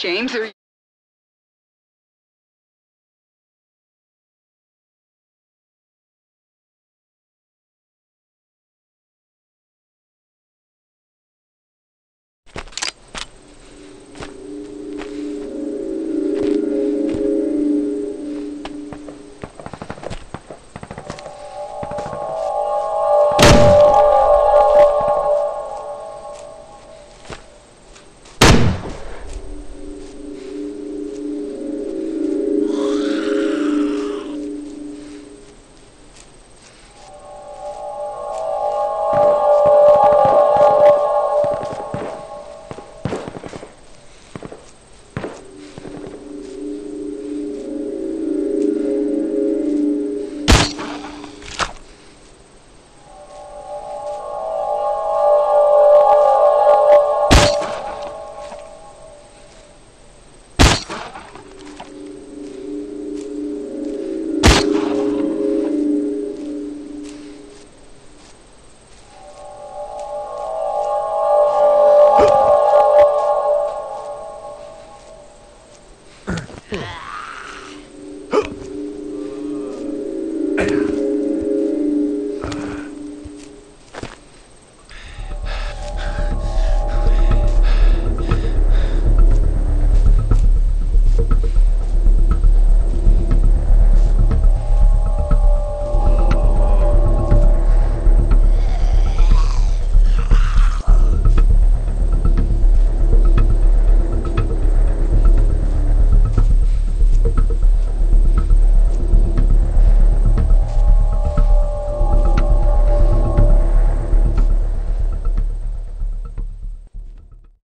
James, are you?